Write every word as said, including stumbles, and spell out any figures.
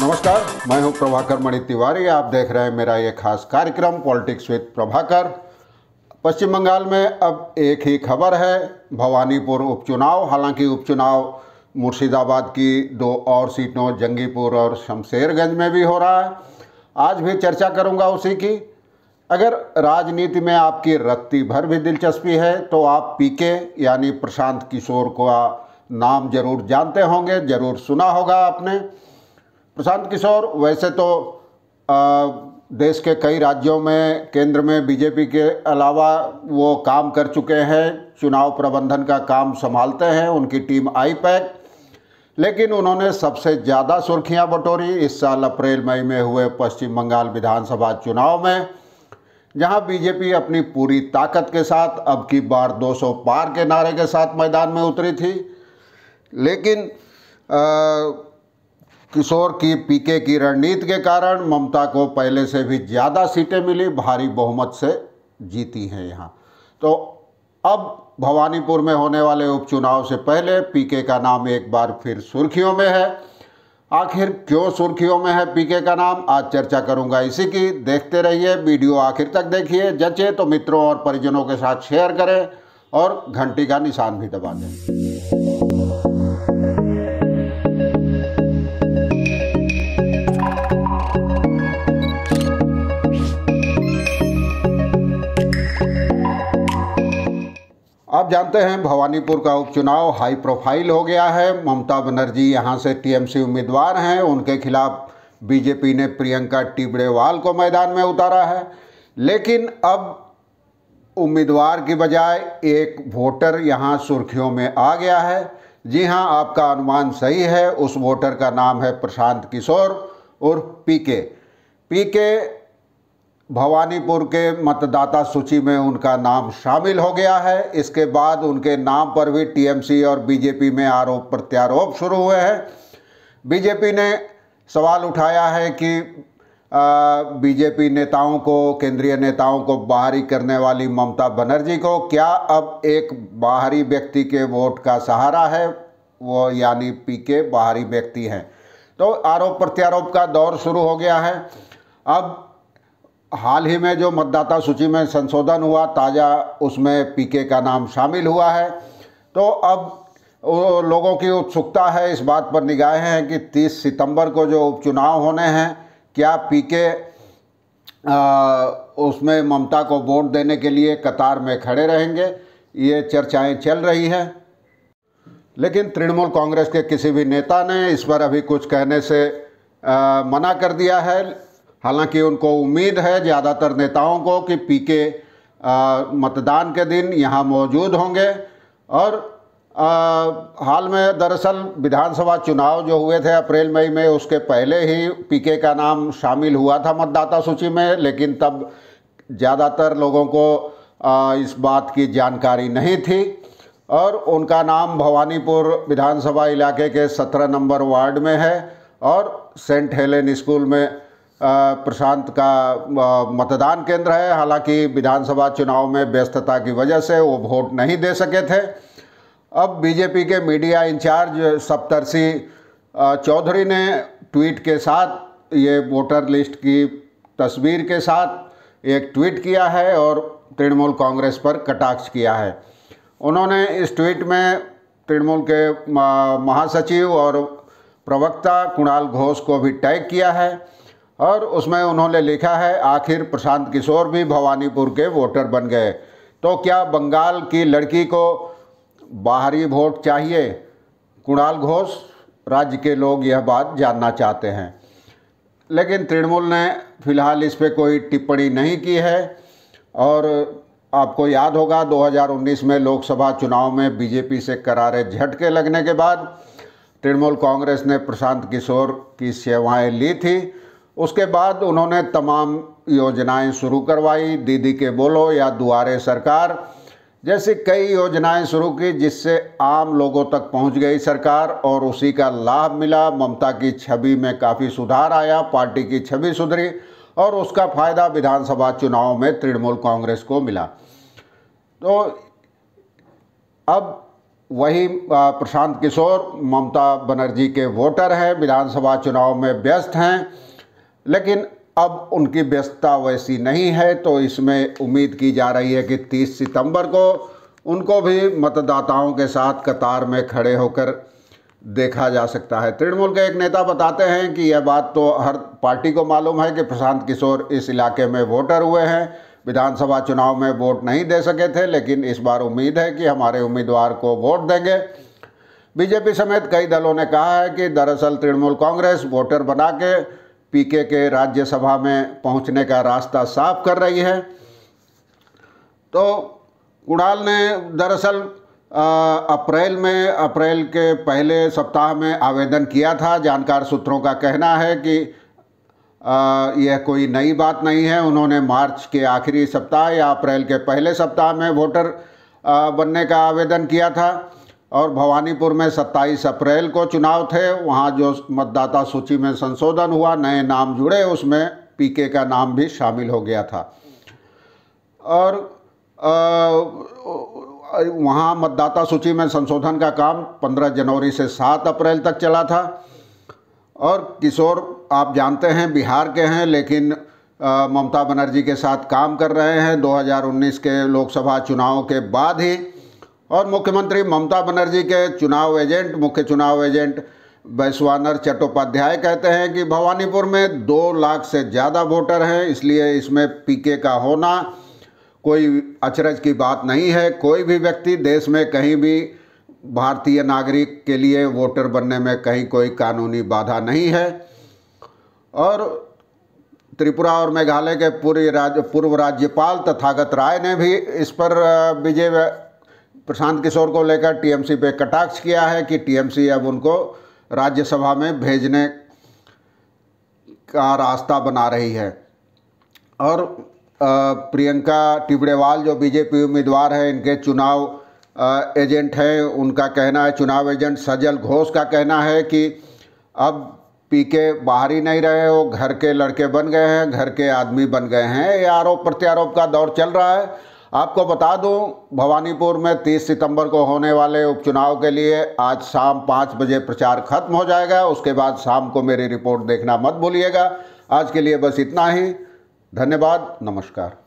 नमस्कार, मैं हूं प्रभाकर मणिक तिवारी। आप देख रहे हैं मेरा ये खास कार्यक्रम पॉलिटिक्स विद प्रभाकर। पश्चिम बंगाल में अब एक ही खबर है, भवानीपुर उपचुनाव। हालांकि उपचुनाव मुर्शिदाबाद की दो और सीटों जंगीपुर और शमशेरगंज में भी हो रहा है। आज भी चर्चा करूंगा उसी की। अगर राजनीति में आपकी रत्ती भर भी दिलचस्पी है तो आप पीके यानी प्रशांत किशोर का नाम जरूर जानते होंगे, जरूर सुना होगा आपने। प्रशांत किशोर वैसे तो आ, देश के कई राज्यों में, केंद्र में बीजेपी के अलावा वो काम कर चुके हैं, चुनाव प्रबंधन का काम संभालते हैं, उनकी टीम आईपैक। लेकिन उन्होंने सबसे ज़्यादा सुर्खियां बटोरी इस साल अप्रैल मई में हुए पश्चिम बंगाल विधानसभा चुनाव में, जहां बीजेपी अपनी पूरी ताकत के साथ अब की बार दो सौ पार के नारे के साथ मैदान में उतरी थी। लेकिन आ, किशोर की पीके की रणनीति के कारण ममता को पहले से भी ज़्यादा सीटें मिली, भारी बहुमत से जीती हैं यहाँ। तो अब भवानीपुर में होने वाले उपचुनाव से पहले पीके का नाम एक बार फिर सुर्खियों में है। आखिर क्यों सुर्खियों में है पीके का नाम, आज चर्चा करूँगा इसी की। देखते रहिए, वीडियो आखिर तक देखिए, जचे तो मित्रों और परिजनों के साथ शेयर करें और घंटी का निशान भी दबा दें। आप जानते हैं भवानीपुर का उपचुनाव हाई प्रोफाइल हो गया है। ममता बनर्जी यहाँ से टीएमसी उम्मीदवार हैं, उनके खिलाफ बीजेपी ने प्रियंका टिब्रेवाल को मैदान में उतारा है। लेकिन अब उम्मीदवार की बजाय एक वोटर यहाँ सुर्खियों में आ गया है। जी हाँ, आपका अनुमान सही है, उस वोटर का नाम है प्रशांत किशोर उर्फ पीके। पीके भवानीपुर के मतदाता सूची में उनका नाम शामिल हो गया है। इसके बाद उनके नाम पर भी टीएमसी और बीजेपी में आरोप प्रत्यारोप शुरू हुए हैं। बीजेपी ने सवाल उठाया है कि बीजेपी नेताओं को, केंद्रीय नेताओं को बाहरी करने वाली ममता बनर्जी को क्या अब एक बाहरी व्यक्ति के वोट का सहारा है? वो यानी पीके बाहरी व्यक्ति हैं। तो आरोप प्रत्यारोप का दौर शुरू हो गया है। अब हाल ही में जो मतदाता सूची में संशोधन हुआ, ताज़ा उसमें पीके का नाम शामिल हुआ है। तो अब लोगों की उत्सुकता है, इस बात पर निगाहें हैं कि तीस सितंबर को जो उपचुनाव होने हैं, क्या पीके उसमें ममता को वोट देने के लिए कतार में खड़े रहेंगे? ये चर्चाएं चल रही हैं। लेकिन तृणमूल कांग्रेस के किसी भी नेता ने इस पर अभी कुछ कहने से आ, मना कर दिया है। हालांकि उनको उम्मीद है ज़्यादातर नेताओं को कि पीके मतदान के दिन यहाँ मौजूद होंगे। और आ, हाल में दरअसल विधानसभा चुनाव जो हुए थे अप्रैल मई में, उसके पहले ही पीके का नाम शामिल हुआ था मतदाता सूची में। लेकिन तब ज़्यादातर लोगों को आ, इस बात की जानकारी नहीं थी और उनका नाम भवानीपुर विधानसभा इलाके के सत्रह नंबर वार्ड में है और सेंट हेलेन स्कूल में प्रशांत का मतदान केंद्र है। हालांकि विधानसभा चुनाव में व्यस्तता की वजह से वो वोट नहीं दे सके थे। अब बीजेपी के मीडिया इंचार्ज सप्तर्षि चौधरी ने ट्वीट के साथ, ये वोटर लिस्ट की तस्वीर के साथ एक ट्वीट किया है और तृणमूल कांग्रेस पर कटाक्ष किया है। उन्होंने इस ट्वीट में तृणमूल के महासचिव और प्रवक्ता कुणाल घोष को भी टैग किया है और उसमें उन्होंने लिखा है, आखिर प्रशांत किशोर भी भवानीपुर के वोटर बन गए, तो क्या बंगाल की लड़की को बाहरी वोट चाहिए? कुणाल घोष, राज्य के लोग यह बात जानना चाहते हैं। लेकिन तृणमूल ने फिलहाल इस पर कोई टिप्पणी नहीं की है। और आपको याद होगा दो हज़ार उन्नीस में लोकसभा चुनाव में बीजेपी से करारे झटके लगने के बाद तृणमूल कांग्रेस ने प्रशांत किशोर की सेवाएँ ली थी। उसके बाद उन्होंने तमाम योजनाएं शुरू करवाई, दीदी के बोलो या दुआरे सरकार जैसी कई योजनाएं शुरू की, जिससे आम लोगों तक पहुंच गई सरकार और उसी का लाभ मिला। ममता की छवि में काफ़ी सुधार आया, पार्टी की छवि सुधरी और उसका फायदा विधानसभा चुनाव में तृणमूल कांग्रेस को मिला। तो अब वहीं प्रशांत किशोर ममता बनर्जी के वोटर हैं, विधानसभा चुनाव में व्यस्त हैं, लेकिन अब उनकी व्यस्तता वैसी नहीं है, तो इसमें उम्मीद की जा रही है कि तीस सितंबर को उनको भी मतदाताओं के साथ कतार में खड़े होकर देखा जा सकता है। तृणमूल के एक नेता बताते हैं कि यह बात तो हर पार्टी को मालूम है कि प्रशांत किशोर इस इलाके में वोटर हुए हैं, विधानसभा चुनाव में वोट नहीं दे सके थे, लेकिन इस बार उम्मीद है कि हमारे उम्मीदवार को वोट देंगे। बीजेपी समेत कई दलों ने कहा है कि दरअसल तृणमूल कांग्रेस वोटर बना के पीके के राज्यसभा में पहुंचने का रास्ता साफ कर रही है। तो कुणाल ने दरअसल अप्रैल में अप्रैल के पहले सप्ताह में आवेदन किया था। जानकार सूत्रों का कहना है कि यह कोई नई बात नहीं है। उन्होंने मार्च के आखिरी सप्ताह या अप्रैल के पहले सप्ताह में वोटर बनने का आवेदन किया था और भवानीपुर में सत्ताईस अप्रैल को चुनाव थे। वहां जो मतदाता सूची में संशोधन हुआ, नए नाम जुड़े, उसमें पीके का नाम भी शामिल हो गया था और वहां मतदाता सूची में संशोधन का काम पंद्रह जनवरी से सात अप्रैल तक चला था। और किशोर आप जानते हैं बिहार के हैं, लेकिन ममता बनर्जी के साथ काम कर रहे हैं दो हज़ार उन्नीस के लोकसभा चुनाव के बाद ही। और मुख्यमंत्री ममता बनर्जी के चुनाव एजेंट मुख्य चुनाव एजेंट बैसुवानर चट्टोपाध्याय कहते हैं कि भवानीपुर में दो लाख से ज़्यादा वोटर हैं, इसलिए इसमें पीके का होना कोई अचरज की बात नहीं है। कोई भी व्यक्ति देश में कहीं भी भारतीय नागरिक के लिए वोटर बनने में कहीं कोई कानूनी बाधा नहीं है। और त्रिपुरा और मेघालय के पूर्व राज्य पूर्व राज्यपाल तथागत राय ने भी इस पर विजय प्रशांत किशोर को लेकर टीएमसी पे कटाक्ष किया है कि टीएमसी अब उनको राज्यसभा में भेजने का रास्ता बना रही है। और प्रियंका टिब्रेवाल जो बीजेपी उम्मीदवार है, इनके चुनाव एजेंट हैं, उनका कहना है, चुनाव एजेंट सजल घोष का कहना है कि अब पीके बाहर ही नहीं रहे, वो घर के लड़के बन गए हैं, घर के आदमी बन गए हैं। ये आरोप प्रत्यारोप का दौर चल रहा है। आपको बता दूं, भवानीपुर में तीस सितंबर को होने वाले उपचुनाव के लिए आज शाम पाँच बजे प्रचार खत्म हो जाएगा। उसके बाद शाम को मेरी रिपोर्ट देखना मत भूलिएगा। आज के लिए बस इतना ही। धन्यवाद। नमस्कार।